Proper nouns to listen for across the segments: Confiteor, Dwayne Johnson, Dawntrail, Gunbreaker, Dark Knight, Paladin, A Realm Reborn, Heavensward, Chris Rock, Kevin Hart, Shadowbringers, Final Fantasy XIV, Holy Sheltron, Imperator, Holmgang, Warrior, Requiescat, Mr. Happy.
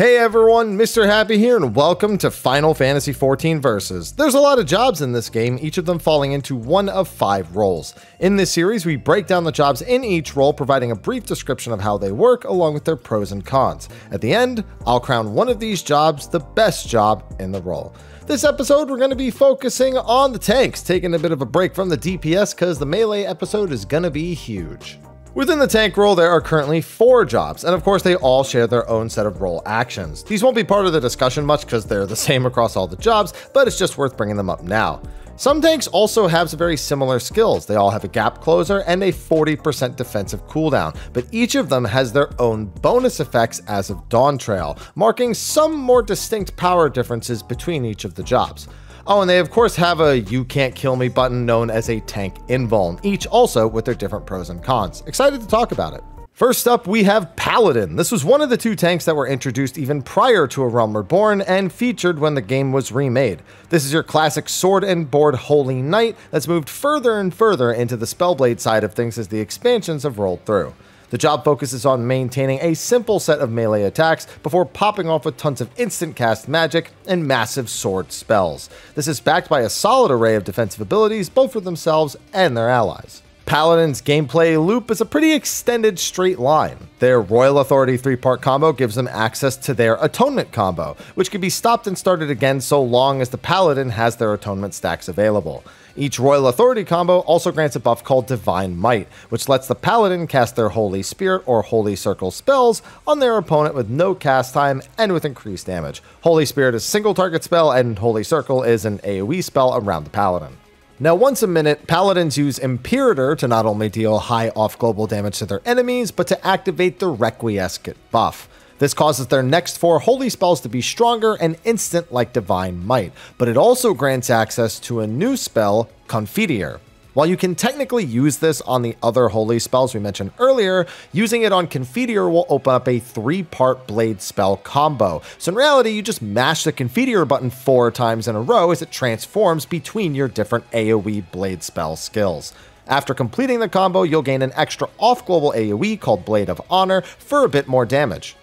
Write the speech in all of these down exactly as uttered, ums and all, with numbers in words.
Hey everyone, Mister Happy here and welcome to Final Fantasy fourteen Versus. There's a lot of jobs in this game, each of them falling into one of five roles. In this series, we break down the jobs in each role, providing a brief description of how they work along with their pros and cons. At the end, I'll crown one of these jobs the best job in the role. This episode, we're going to be focusing on the tanks, taking a bit of a break from the D P S because the melee episode is going to be huge. Within the tank role, there are currently four jobs, and of course they all share their own set of role actions. These won't be part of the discussion much because they're the same across all the jobs, but it's just worth bringing them up now. Some tanks also have some very similar skills. They all have a gap closer and a forty percent defensive cooldown, but each of them has their own bonus effects as of Dawntrail, marking some more distinct power differences between each of the jobs. Oh, and they of course have a you can't kill me button known as a tank invuln, each also with their different pros and cons. Excited to talk about it. First up, we have Paladin. This was one of the two tanks that were introduced even prior to A Realm Reborn and featured when the game was remade. This is your classic sword and board holy knight that's moved further and further into the Spellblade side of things as the expansions have rolled through. The job focuses on maintaining a simple set of melee attacks before popping off with tons of instant cast magic and massive sword spells. This is backed by a solid array of defensive abilities, both for themselves and their allies. Paladin's gameplay loop is a pretty extended straight line. Their Royal Authority three-part combo gives them access to their Atonement combo, which can be stopped and started again so long as the Paladin has their Atonement stacks available. Each Royal Authority combo also grants a buff called Divine Might, which lets the Paladin cast their Holy Spirit or Holy Circle spells on their opponent with no cast time and with increased damage. Holy Spirit is a single target spell and Holy Circle is an AoE spell around the Paladin. Now once a minute, Paladins use Imperator to not only deal high off-global damage to their enemies, but to activate the Requiescat buff. This causes their next four holy spells to be stronger and instant like Divine Might, but it also grants access to a new spell, Confiteor. While you can technically use this on the other holy spells we mentioned earlier, using it on Confiteor will open up a three-part blade spell combo. So in reality, you just mash the Confiteor button four times in a row as it transforms between your different AoE blade spell skills. After completing the combo, you'll gain an extra off-global AoE called Blade of Honor for a bit more damage.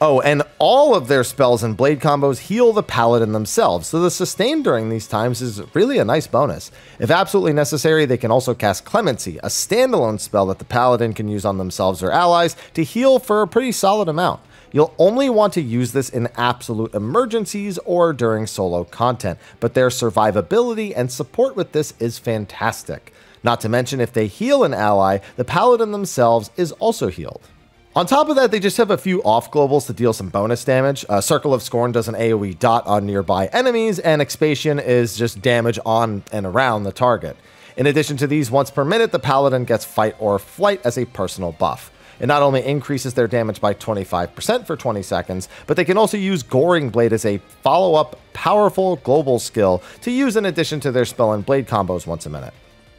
Oh, and all of their spells and blade combos heal the Paladin themselves, so the sustain during these times is really a nice bonus. If absolutely necessary, they can also cast Clemency, a standalone spell that the Paladin can use on themselves or allies to heal for a pretty solid amount. You'll only want to use this in absolute emergencies or during solo content, but their survivability and support with this is fantastic. Not to mention, if they heal an ally, the Paladin themselves is also healed. On top of that, they just have a few off-globals to deal some bonus damage. Uh, Circle of Scorn does an AoE dot on nearby enemies, and Expiation is just damage on and around the target. In addition to these, once per minute, the Paladin gets Fight or Flight as a personal buff. It not only increases their damage by twenty-five percent for twenty seconds, but they can also use Goring Blade as a follow-up powerful global skill to use in addition to their spell and blade combos once a minute.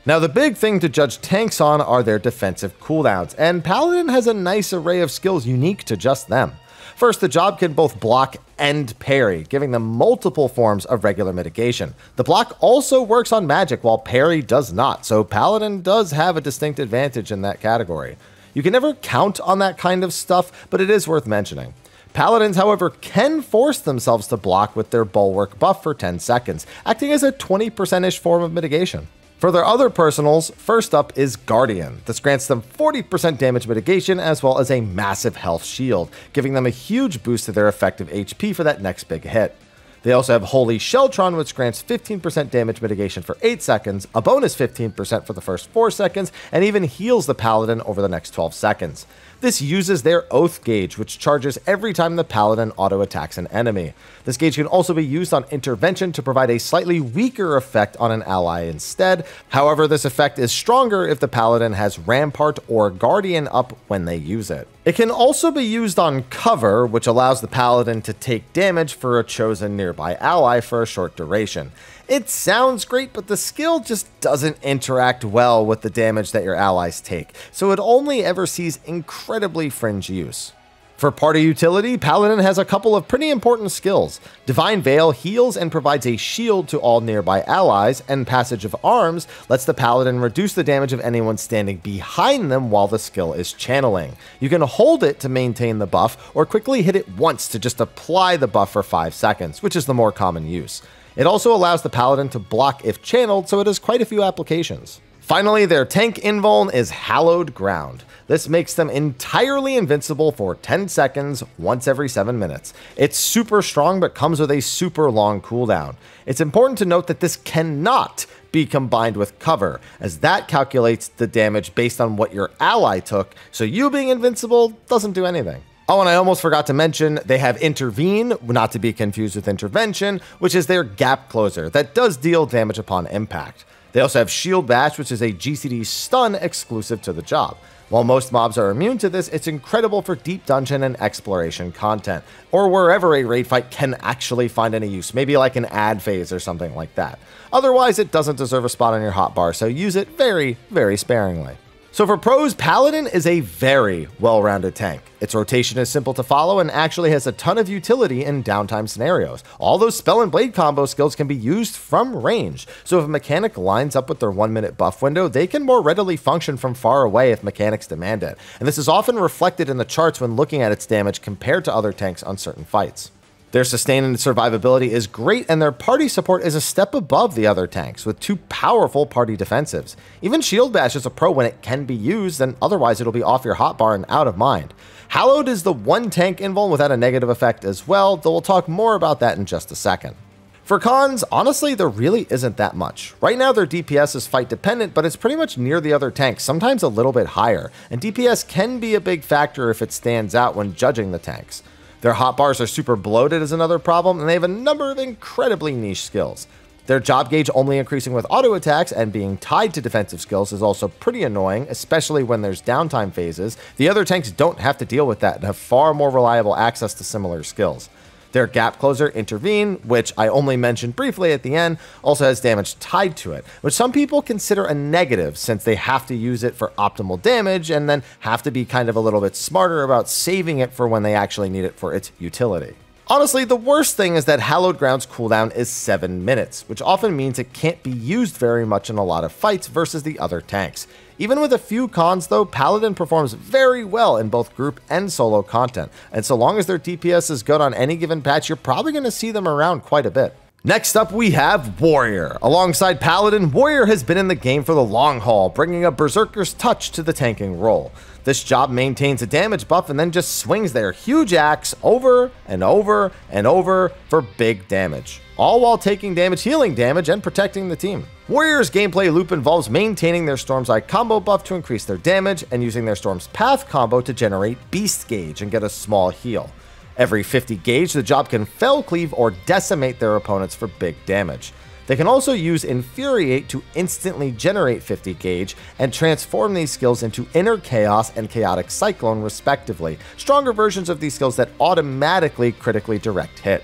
Now, the big thing to judge tanks on are their defensive cooldowns, and Paladin has a nice array of skills unique to just them. First, the job can both block and parry, giving them multiple forms of regular mitigation. The block also works on magic, while parry does not, so Paladin does have a distinct advantage in that category. You can never count on that kind of stuff, but it is worth mentioning. Paladins, however, can force themselves to block with their Bulwark buff for ten seconds, acting as a twenty percent-ish form of mitigation. For their other personals, first up is Guardian. This grants them forty percent damage mitigation as well as a massive health shield, giving them a huge boost to their effective H P for that next big hit. They also have Holy Sheltron, which grants fifteen percent damage mitigation for eight seconds, a bonus fifteen percent for the first four seconds, and even heals the Paladin over the next twelve seconds. This uses their Oath Gauge, which charges every time the Paladin auto-attacks an enemy. This gauge can also be used on Intervention to provide a slightly weaker effect on an ally instead. However, this effect is stronger if the Paladin has Rampart or Guardian up when they use it. It can also be used on Cover, which allows the Paladin to take damage for a chosen nearby ally for a short duration. It sounds great, but the skill just doesn't interact well with the damage that your allies take, so it only ever sees incredibly fringe use. For party utility, Paladin has a couple of pretty important skills. Divine Veil heals and provides a shield to all nearby allies, and Passage of Arms lets the Paladin reduce the damage of anyone standing behind them while the skill is channeling. You can hold it to maintain the buff, or quickly hit it once to just apply the buff for five seconds, which is the more common use. It also allows the Paladin to block if channeled, so it has quite a few applications. Finally, their tank invuln is Hallowed Ground. This makes them entirely invincible for ten seconds once every seven minutes. It's super strong but comes with a super long cooldown. It's important to note that this cannot be combined with cover, as that calculates the damage based on what your ally took, so you being invincible doesn't do anything. Oh, and I almost forgot to mention, they have Intervene, not to be confused with Intervention, which is their gap closer that does deal damage upon impact. They also have Shield Bash, which is a G C D stun exclusive to the job. While most mobs are immune to this, it's incredible for deep dungeon and exploration content, or wherever a raid fight can actually find any use, maybe like an ad phase or something like that. Otherwise, it doesn't deserve a spot on your hotbar, so use it very, very sparingly. So for pros, Paladin is a very well-rounded tank. Its rotation is simple to follow and actually has a ton of utility in downtime scenarios. All those spell and blade combo skills can be used from range, so if a mechanic lines up with their one-minute buff window, they can more readily function from far away if mechanics demand it, and this is often reflected in the charts when looking at its damage compared to other tanks on certain fights. Their sustain and survivability is great, and their party support is a step above the other tanks, with two powerful party defensives. Even Shield Bash is a pro when it can be used, and otherwise it'll be off your hotbar and out of mind. Hallowed is the one tank invuln without a negative effect as well, though we'll talk more about that in just a second. For cons, honestly, there really isn't that much. Right now, their D P S is fight dependent, but it's pretty much near the other tanks, sometimes a little bit higher, and D P S can be a big factor if it stands out when judging the tanks. Their hotbars are super bloated is another problem, and they have a number of incredibly niche skills. Their job gauge only increasing with auto attacks and being tied to defensive skills is also pretty annoying, especially when there's downtime phases. The other tanks don't have to deal with that and have far more reliable access to similar skills. Their gap closer, Intervene, which I only mentioned briefly at the end, also has damage tied to it, which some people consider a negative since they have to use it for optimal damage and then have to be kind of a little bit smarter about saving it for when they actually need it for its utility. Honestly, the worst thing is that Hallowed Ground's cooldown is seven minutes, which often means it can't be used very much in a lot of fights versus the other tanks. Even with a few cons though, Paladin performs very well in both group and solo content, and so long as their D P S is good on any given patch, you're probably going to see them around quite a bit. Next up, we have Warrior. Alongside Paladin, Warrior has been in the game for the long haul, bringing a Berserker's touch to the tanking role. This job maintains a damage buff and then just swings their huge axe over and over and over for big damage, all while taking damage, healing damage, and protecting the team. Warrior's gameplay loop involves maintaining their Storm's Eye combo buff to increase their damage and using their Storm's Path combo to generate Beast Gauge and get a small heal. Every fifty gauge, the job can fell cleave or decimate their opponents for big damage. They can also use Infuriate to instantly generate fifty gauge and transform these skills into Inner Chaos and Chaotic Cyclone respectively, stronger versions of these skills that automatically critically direct hit.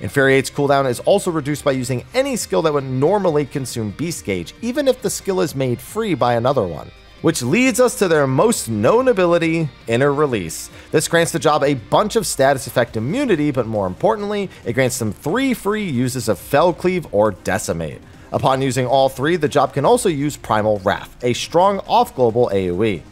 Infuriate's cooldown is also reduced by using any skill that would normally consume Beast Gauge, even if the skill is made free by another one. Which leads us to their most known ability, Inner Release. This grants the job a bunch of status effect immunity, but more importantly, it grants them three free uses of Fell Cleave or Decimate. Upon using all three, the job can also use Primal Wrath, a strong off-global A O E.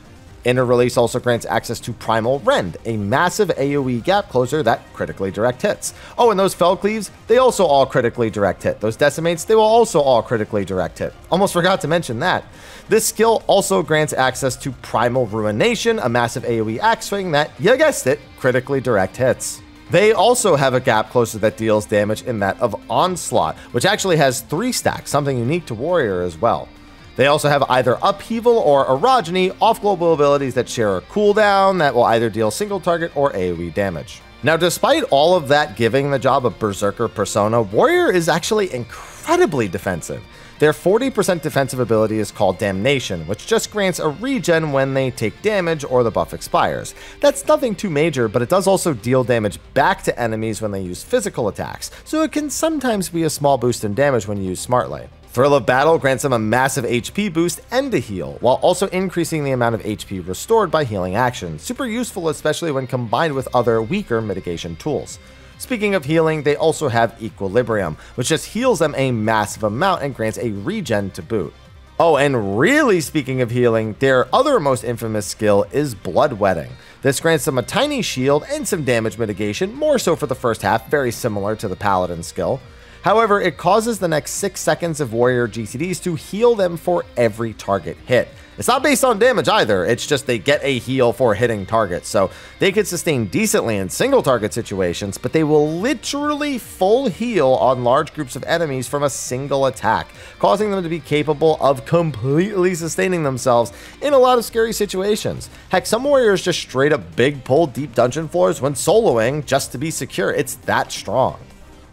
Inner Release also grants access to Primal Rend, a massive A O E gap closer that critically direct hits. Oh, and those Fell Cleaves, they also all critically direct hit. Those Decimates, they will also all critically direct hit. Almost forgot to mention that. This skill also grants access to Primal Ruination, a massive A O E axe swing that, you guessed it, critically direct hits. They also have a gap closer that deals damage in that of Onslaught, which actually has three stacks, something unique to Warrior as well. They also have either Upheaval or Orogeny, off-global abilities that share a cooldown that will either deal single target or A O E damage. Now, despite all of that giving the job a Berserker persona, Warrior is actually incredibly defensive. Their forty percent defensive ability is called Damnation, which just grants a regen when they take damage or the buff expires. That's nothing too major, but it does also deal damage back to enemies when they use physical attacks, so it can sometimes be a small boost in damage when used smartly. Thrill of Battle grants them a massive H P boost and a heal, while also increasing the amount of H P restored by healing actions. Super useful, especially when combined with other weaker mitigation tools. Speaking of healing, they also have Equilibrium, which just heals them a massive amount and grants a regen to boot. Oh, and really speaking of healing, their other most infamous skill is Bloodwetting. This grants them a tiny shield and some damage mitigation, more so for the first half, very similar to the Paladin skill. However, it causes the next six seconds of Warrior G C Ds to heal them for every target hit. It's not based on damage either, it's just they get a heal for hitting targets, so they could sustain decently in single target situations, but they will literally full heal on large groups of enemies from a single attack, causing them to be capable of completely sustaining themselves in a lot of scary situations. Heck, some warriors just straight up big pull deep dungeon floors when soloing just to be secure. It's that strong.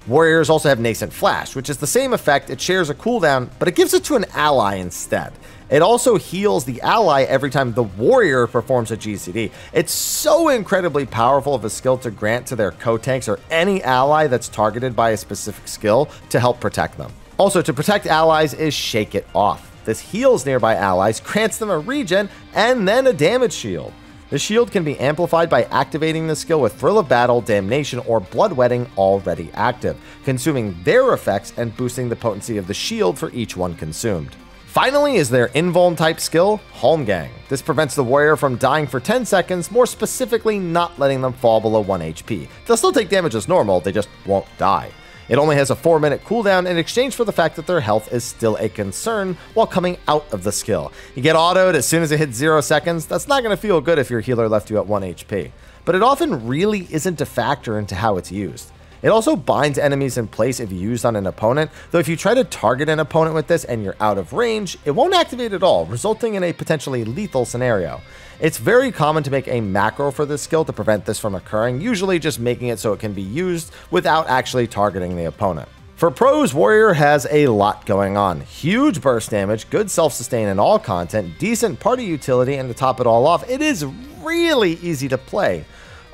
Warriors also have Nascent Flash, which is the same effect. It shares a cooldown, but it gives it to an ally instead. It also heals the ally every time the warrior performs a G C D. It's so incredibly powerful of a skill to grant to their co-tanks or any ally that's targeted by a specific skill to help protect them. Also, to protect allies is Shake It Off. This heals nearby allies, grants them a regen, and then a damage shield. The shield can be amplified by activating the skill with Thrill of Battle, Damnation, or Bloodwetting already active, consuming their effects and boosting the potency of the shield for each one consumed. Finally is their invuln type skill, Holmgang. This prevents the warrior from dying for ten seconds, more specifically not letting them fall below one H P. They'll still take damage as normal, they just won't die. It only has a four minute cooldown in exchange for the fact that their health is still a concern while coming out of the skill. You get autoed as soon as it hits zero seconds. That's not going to feel good if your healer left you at one H P, but it often really isn't a factor into how it's used. It also binds enemies in place if used on an opponent, though if you try to target an opponent with this and you're out of range, it won't activate at all, resulting in a potentially lethal scenario. It's very common to make a macro for this skill to prevent this from occurring, usually just making it so it can be used without actually targeting the opponent. For pros, Warrior has a lot going on. Huge burst damage, good self-sustain in all content, decent party utility, and to top it all off, it is really easy to play.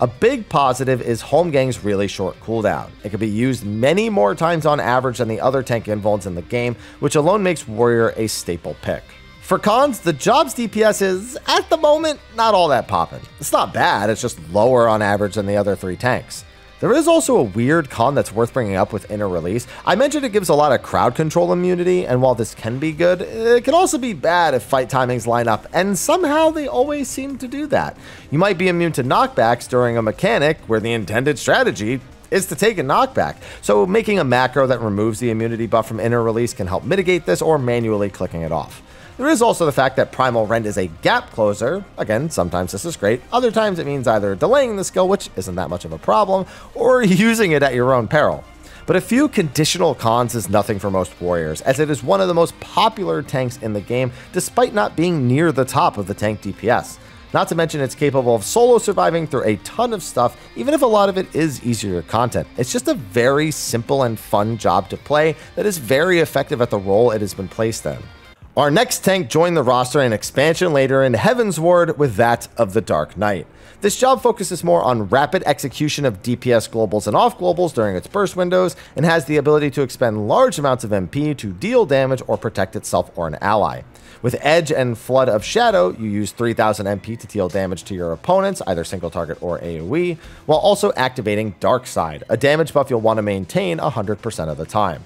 A big positive is Holmgang's really short cooldown. It can be used many more times on average than the other tank invulns in the game, which alone makes Warrior a staple pick. For cons, the job's D P S is, at the moment, not all that poppin'. It's not bad, it's just lower on average than the other three tanks. There is also a weird con that's worth bringing up with Inner Release. I mentioned it gives a lot of crowd control immunity, and while this can be good, it can also be bad if fight timings line up, and somehow they always seem to do that. You might be immune to knockbacks during a mechanic where the intended strategy is to take a knockback, so making a macro that removes the immunity buff from Inner Release can help mitigate this or manually clicking it off. There is also the fact that Primal Rend is a gap closer. Again, sometimes this is great, other times it means either delaying the skill, which isn't that much of a problem, or using it at your own peril. But a few conditional cons is nothing for most warriors, as it is one of the most popular tanks in the game, despite not being near the top of the tank D P S. Not to mention it's capable of solo surviving through a ton of stuff, even if a lot of it is easier content. It's just a very simple and fun job to play that is very effective at the role it has been placed in. Our next tank joined the roster in expansion later in Heavensward with that of the Dark Knight. This job focuses more on rapid execution of D P S globals and off globals during its burst windows, and has the ability to expend large amounts of M P to deal damage or protect itself or an ally. With Edge and Flood of Shadow, you use three thousand M P to deal damage to your opponents, either single target or A O E, while also activating Dark Side, a damage buff you'll want to maintain one hundred percent of the time.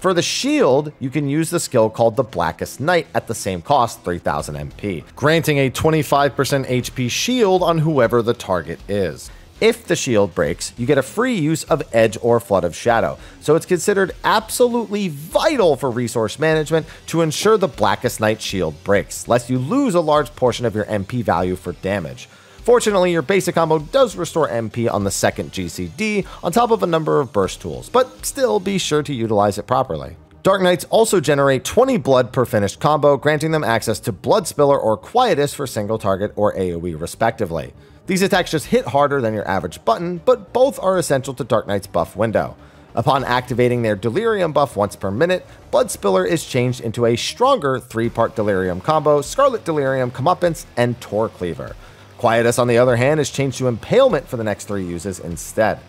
For the shield, you can use the skill called the Blackest Knight at the same cost, three thousand M P, granting a twenty-five percent H P shield on whoever the target is. If the shield breaks, you get a free use of Edge or Flood of Shadow, so it's considered absolutely vital for resource management to ensure the Blackest Knight shield breaks, lest you lose a large portion of your M P value for damage. Fortunately, your basic combo does restore M P on the second G C D, on top of a number of burst tools, but still be sure to utilize it properly. Dark Knights also generate twenty blood per finished combo, granting them access to Blood Spiller or Quietus for single target or A O E respectively. These attacks just hit harder than your average button, but both are essential to Dark Knight's buff window. Upon activating their Delirium buff once per minute, Blood Spiller is changed into a stronger three-part Delirium combo, Scarlet Delirium, Comeuppance, and Tor Cleaver. Quietus, on the other hand, is changed to Impalement for the next three uses instead.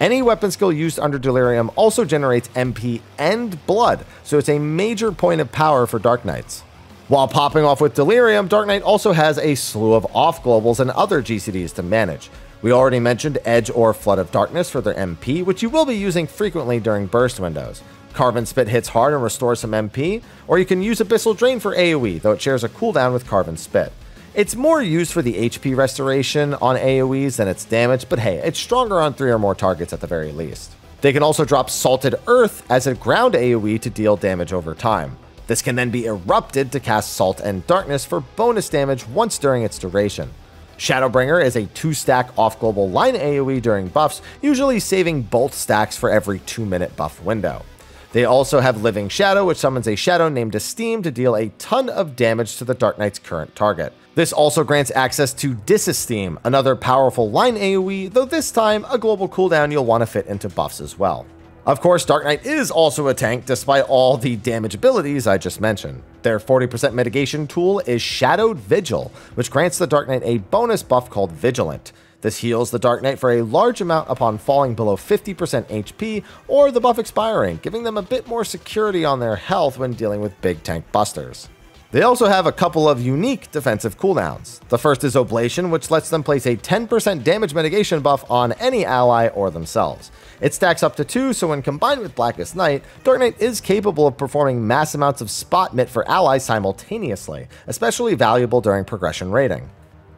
Any weapon skill used under Delirium also generates M P and blood, so it's a major point of power for Dark Knights. While popping off with Delirium, Dark Knight also has a slew of off-globals and other G C Ds to manage. We already mentioned Edge or Flood of Darkness for their M P, which you will be using frequently during burst windows. Carbon Spit hits hard and restores some M P, or you can use Abyssal Drain for AoE, though it shares a cooldown with Carbon Spit. It's more used for the H P restoration on AoEs than its damage, but hey, it's stronger on three or more targets at the very least. They can also drop Salted Earth as a ground AoE to deal damage over time. This can then be erupted to cast Salt and Darkness for bonus damage once during its duration. Shadowbringer is a two-stack off-global line AoE during buffs, usually saving both stacks for every two-minute buff window. They also have Living Shadow, which summons a shadow named Esteem to deal a ton of damage to the Dark Knight's current target. This also grants access to Disesteem, another powerful line AoE, though this time a global cooldown you'll want to fit into buffs as well. Of course, Dark Knight is also a tank despite all the damage abilities I just mentioned. Their forty percent mitigation tool is Shadowed Vigil, which grants the Dark Knight a bonus buff called Vigilant. This heals the Dark Knight for a large amount upon falling below fifty percent H P or the buff expiring, giving them a bit more security on their health when dealing with big tank busters. They also have a couple of unique defensive cooldowns. The first is Oblation, which lets them place a ten percent damage mitigation buff on any ally or themselves. It stacks up to two, so when combined with Blackest Night, Dark Knight is capable of performing mass amounts of spot mit for allies simultaneously, especially valuable during progression raiding.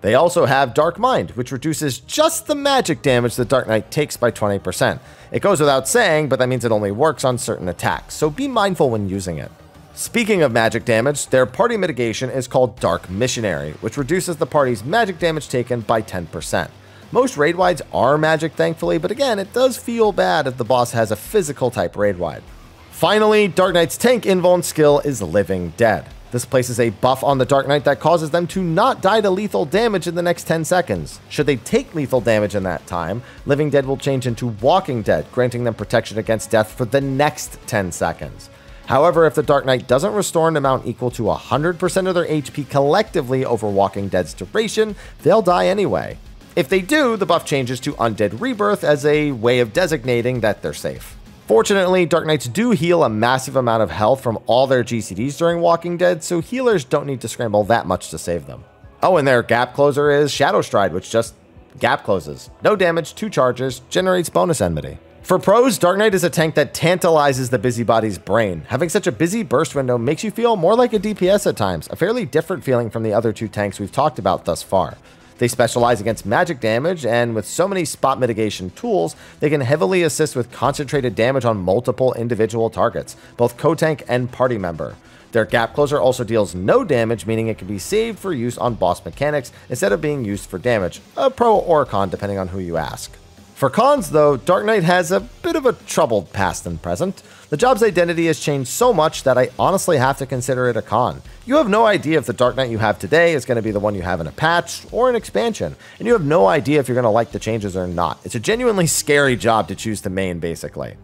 They also have Dark Mind, which reduces just the magic damage the Dark Knight takes by twenty percent. It goes without saying, but that means it only works on certain attacks, so be mindful when using it. Speaking of magic damage, their party mitigation is called Dark Missionary, which reduces the party's magic damage taken by ten percent. Most raid wides are magic, thankfully, but again, it does feel bad if the boss has a physical type raid wide. Finally, Dark Knight's tank invuln skill is Living Dead. This places a buff on the Dark Knight that causes them to not die to lethal damage in the next ten seconds. Should they take lethal damage in that time, Living Dead will change into Walking Dead, granting them protection against death for the next ten seconds. However, if the Dark Knight doesn't restore an amount equal to one hundred percent of their H P collectively over Walking Dead's duration, they'll die anyway. If they do, the buff changes to Undead Rebirth as a way of designating that they're safe. Fortunately, Dark Knights do heal a massive amount of health from all their G C Ds during Walking Dead, so healers don't need to scramble that much to save them. Oh, and their gap closer is Shadow Stride, which just gap closes. No damage, two charges, generates bonus enmity. For pros, Dark Knight is a tank that tantalizes the busybody's brain. Having such a busy burst window makes you feel more like a D P S at times, a fairly different feeling from the other two tanks we've talked about thus far. They specialize against magic damage, and with so many spot mitigation tools, they can heavily assist with concentrated damage on multiple individual targets, both co-tank and party member. Their gap closer also deals no damage, meaning it can be saved for use on boss mechanics instead of being used for damage, a pro or a con depending on who you ask. For cons though, Dark Knight has a bit of a troubled past and present. The job's identity has changed so much that I honestly have to consider it a con. You have no idea if the Dark Knight you have today is going to be the one you have in a patch or an expansion, and you have no idea if you're going to like the changes or not. It's a genuinely scary job to choose to main, basically.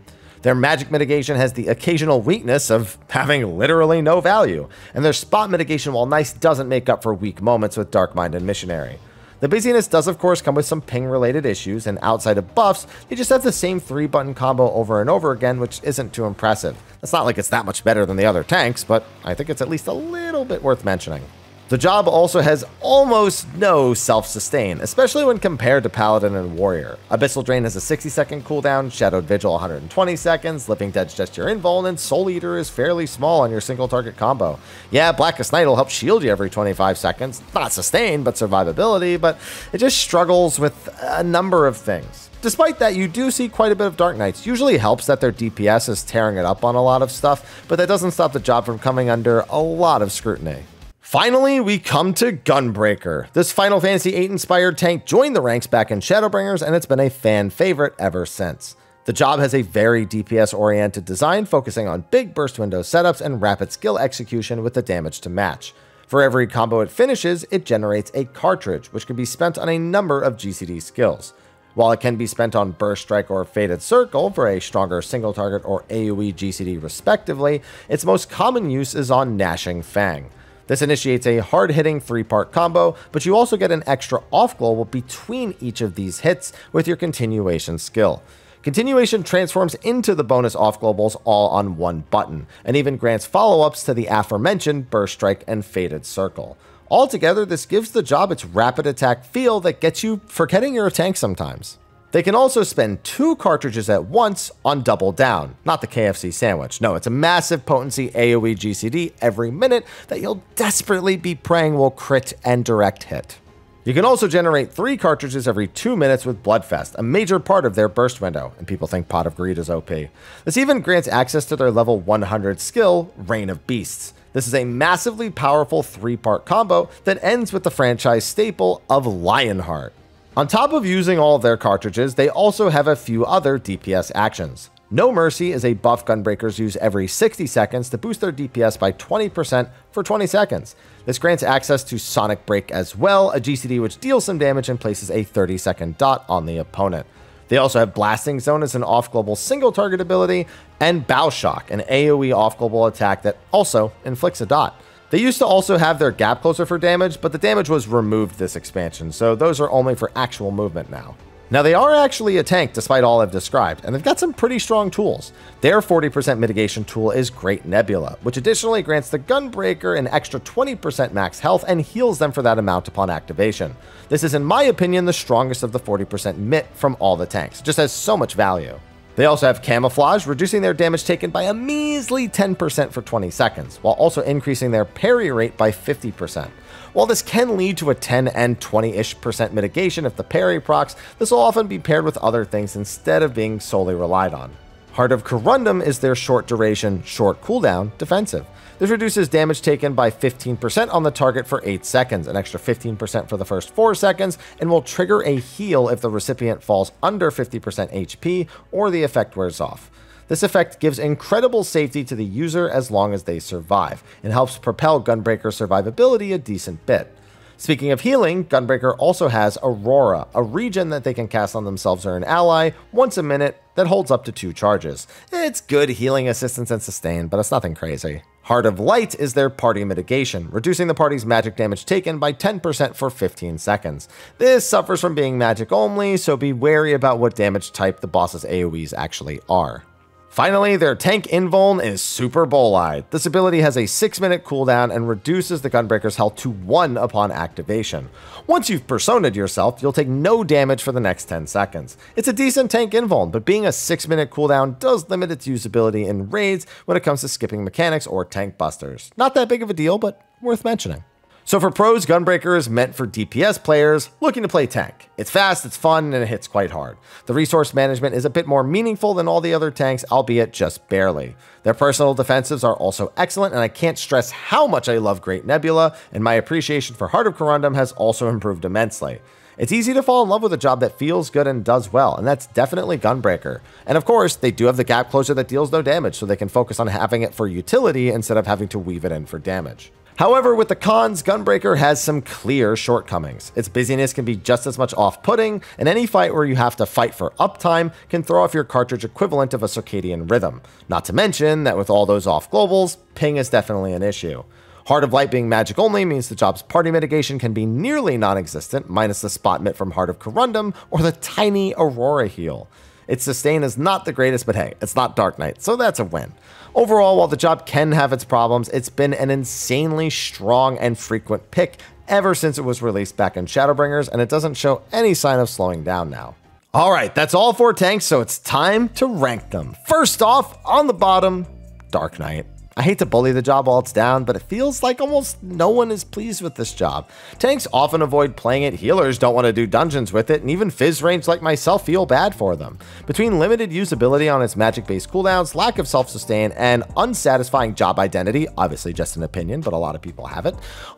Their magic mitigation has the occasional weakness of having literally no value, and their spot mitigation, while nice, doesn't make up for weak moments with Dark Mind and Missionary. The busyness does of course come with some ping related issues, and outside of buffs, they just have the same three button combo over and over again, which isn't too impressive. It's not like it's that much better than the other tanks, but I think it's at least a little bit worth mentioning. The job also has almost no self-sustain, especially when compared to Paladin and Warrior. Abyssal Drain has a sixty second cooldown, Shadowed Vigil one hundred twenty seconds, Living Dead's just your invuln, and Soul Eater is fairly small on your single target combo. Yeah, Blackest Night will help shield you every twenty-five seconds, not sustain, but survivability, but it just struggles with a number of things. Despite that, you do see quite a bit of Dark Knights. Usually helps that their D P S is tearing it up on a lot of stuff, but that doesn't stop the job from coming under a lot of scrutiny. Finally, we come to Gunbreaker. This Final Fantasy eight inspired tank joined the ranks back in Shadowbringers, and it's been a fan favorite ever since. The job has a very D P S-oriented design, focusing on big burst window setups and rapid skill execution with the damage to match. For every combo it finishes, it generates a cartridge, which can be spent on a number of G C D skills. While it can be spent on Burst Strike or Fated Circle for a stronger single target or AoE G C D respectively, its most common use is on Gnashing Fang. This initiates a hard-hitting three-part combo, but you also get an extra off-global between each of these hits with your continuation skill. Continuation transforms into the bonus off-globals all on one button, and even grants follow-ups to the aforementioned Burst Strike and Faded Circle. Altogether, this gives the job its rapid attack feel that gets you forgetting you're a tank sometimes. They can also spend two cartridges at once on Double Down, not the K F C sandwich. No, it's a massive potency AoE G C D every minute that you'll desperately be praying will crit and direct hit. You can also generate three cartridges every two minutes with Bloodfest, a major part of their burst window, and people think Pot of Greed is O P. This even grants access to their level one hundred skill, Reign of Beasts. This is a massively powerful three-part combo that ends with the franchise staple of Lionheart. On top of using all of their cartridges, they also have a few other D P S actions. No Mercy is a buff Gunbreakers use every sixty seconds to boost their D P S by twenty percent for twenty seconds. This grants access to Sonic Break as well, a G C D which deals some damage and places a thirty second dot on the opponent. They also have Blasting Zone as an off-global single target ability, and Bow Shock, an AoE off-global attack that also inflicts a dot. They used to also have their Gap Closer for damage, but the damage was removed this expansion, so those are only for actual movement now. Now, they are actually a tank despite all I've described, and they've got some pretty strong tools. Their forty percent mitigation tool is Great Nebula, which additionally grants the Gunbreaker an extra twenty percent max health and heals them for that amount upon activation. This is, in my opinion, the strongest of the forty percent mit from all the tanks. It just has so much value. They also have Camouflage, reducing their damage taken by a measly ten percent for twenty seconds, while also increasing their parry rate by fifty percent. While this can lead to a ten and twenty-ish percent mitigation if the parry procs, this will often be paired with other things instead of being solely relied on. Heart of Corundum is their short duration, short cooldown defensive. This reduces damage taken by fifteen percent on the target for eight seconds, an extra fifteen percent for the first four seconds, and will trigger a heal if the recipient falls under fifty percent H P or the effect wears off. This effect gives incredible safety to the user as long as they survive, and helps propel Gunbreaker's survivability a decent bit. Speaking of healing, Gunbreaker also has Aurora, a regen that they can cast on themselves or an ally once a minute that holds up to two charges. It's good healing assistance and sustain, but it's nothing crazy. Heart of Light is their party mitigation, reducing the party's magic damage taken by ten percent for fifteen seconds. This suffers from being magic only, so be wary about what damage type the boss's AoEs actually are. Finally, their tank Invuln is Super Bolide. This ability has a six minute cooldown and reduces the Gunbreaker's health to one upon activation. Once you've personaed yourself, you'll take no damage for the next ten seconds. It's a decent tank Invuln, but being a six minute cooldown does limit its usability in raids when it comes to skipping mechanics or tank busters. Not that big of a deal, but worth mentioning. So for pros, Gunbreaker is meant for D P S players looking to play tank. It's fast, it's fun, and it hits quite hard. The resource management is a bit more meaningful than all the other tanks, albeit just barely. Their personal defensives are also excellent, and I can't stress how much I love Great Nebula, and my appreciation for Heart of Corundum has also improved immensely. It's easy to fall in love with a job that feels good and does well, and that's definitely Gunbreaker. And of course, they do have the Gap Closer that deals no damage, so they can focus on having it for utility instead of having to weave it in for damage. However, with the cons, Gunbreaker has some clear shortcomings. Its busyness can be just as much off-putting, and any fight where you have to fight for uptime can throw off your cartridge equivalent of a circadian rhythm. Not to mention that with all those off-globals, ping is definitely an issue. Heart of Light being magic only means the job's party mitigation can be nearly non-existent, minus the spot mit from Heart of Corundum or the tiny Aurora heal. Its sustain is not the greatest, but hey, it's not Dark Knight, so that's a win. Overall, while the job can have its problems, it's been an insanely strong and frequent pick ever since it was released back in Shadowbringers, and it doesn't show any sign of slowing down now. All right, that's all four tanks, so it's time to rank them. First off, on the bottom, Dark Knight. I hate to bully the job while it's down, but it feels like almost no one is pleased with this job. Tanks often avoid playing it, healers don't want to do dungeons with it, and even fizz range like myself feel bad for them. Between limited usability on its magic-based cooldowns, lack of self-sustain, and unsatisfying job identity, obviously just an opinion, but a lot of people have it,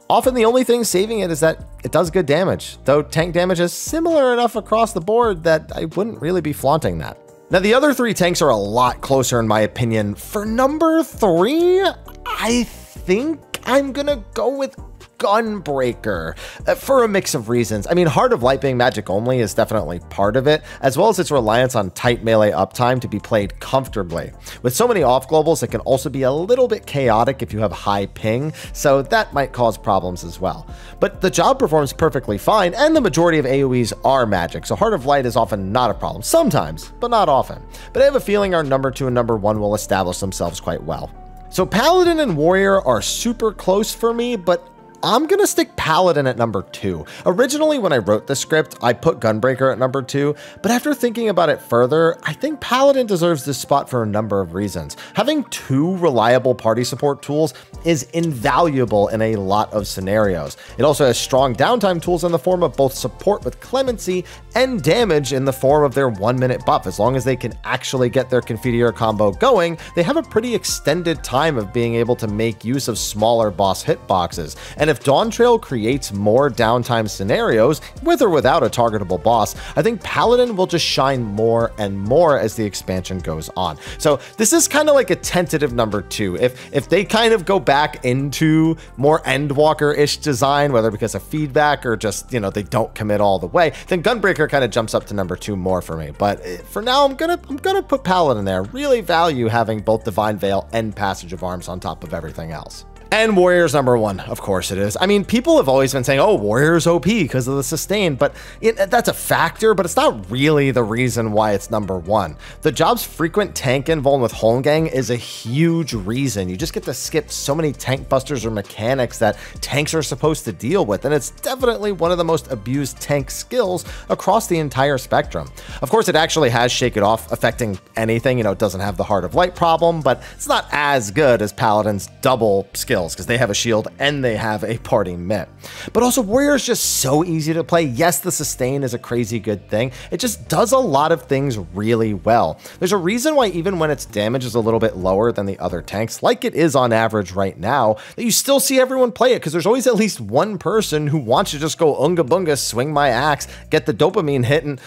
often the only thing saving it is that it does good damage, though tank damage is similar enough across the board that I wouldn't really be flaunting that. Now, the other three tanks are a lot closer in my opinion. For number three, I think I'm gonna go with Gunbreaker uh, for a mix of reasons. I mean, Heart of Light being magic only is definitely part of it, as well as its reliance on tight melee uptime to be played comfortably. With so many off-globals, it can also be a little bit chaotic if you have high ping, so that might cause problems as well. But the job performs perfectly fine, and the majority of A O Es are magic, so Heart of Light is often not a problem. Sometimes, but not often. But I have a feeling our number two and number one will establish themselves quite well. So Paladin and Warrior are super close for me, but I'm gonna stick Paladin at number two. Originally, when I wrote the script, I put Gunbreaker at number two, but after thinking about it further, I think Paladin deserves this spot for a number of reasons. Having two reliable party support tools is invaluable in a lot of scenarios. It also has strong downtime tools in the form of both support with clemency and damage in the form of their one minute buff. As long as they can actually get their Confiteor combo going, they have a pretty extended time of being able to make use of smaller boss hitboxes. And if Dawntrail creates more downtime scenarios, with or without a targetable boss, I think Paladin will just shine more and more as the expansion goes on. So this is kind of like a tentative number two. If if they kind of go back into more Endwalker-ish design, whether because of feedback or just, you know, they don't commit all the way, then Gunbreaker kind of jumps up to number two more for me. But for now, I'm gonna I'm gonna put Paladin there. Really value having both Divine Veil and Passage of Arms on top of everything else. And Warrior's number one, of course it is. I mean, people have always been saying, oh, Warrior's O P because of the sustain, but it, that's a factor, but it's not really the reason why it's number one. The job's frequent tank involved with Holmgang is a huge reason. You just get to skip so many tank busters or mechanics that tanks are supposed to deal with, and it's definitely one of the most abused tank skills across the entire spectrum. Of course, it actually has Shake It Off affecting anything. You know, it doesn't have the Heart of Light problem, but it's not as good as Paladin's double skill, because they have a shield and they have a party mitt. But also, Warrior is just so easy to play. Yes, the sustain is a crazy good thing. It just does a lot of things really well. There's a reason why even when its damage is a little bit lower than the other tanks, like it is on average right now, that you still see everyone play it, because there's always at least one person who wants to just go unga bunga, swing my axe, get the dopamine hit, and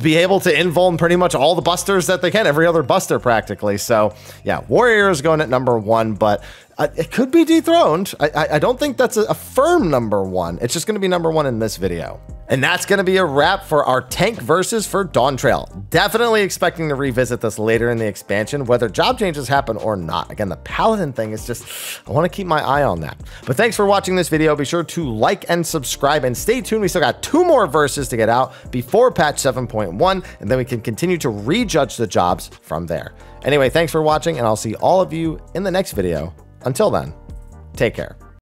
be able to invuln pretty much all the busters that they can, every other buster practically. So yeah, Warrior is going at number one, but uh, it could be dethroned. I, I, I don't think that's a, a firm number one. It's just going to be number one in this video. And that's going to be a wrap for our tank versus for Dawntrail. Definitely expecting to revisit this later in the expansion, whether job changes happen or not. Again, the Paladin thing is just, I want to keep my eye on that. But thanks for watching this video. Be sure to like and subscribe and stay tuned. We still got two more verses to get out before patch seven point one, and then we can continue to rejudge the jobs from there. Anyway, thanks for watching, and I'll see all of you in the next video. Until then, take care.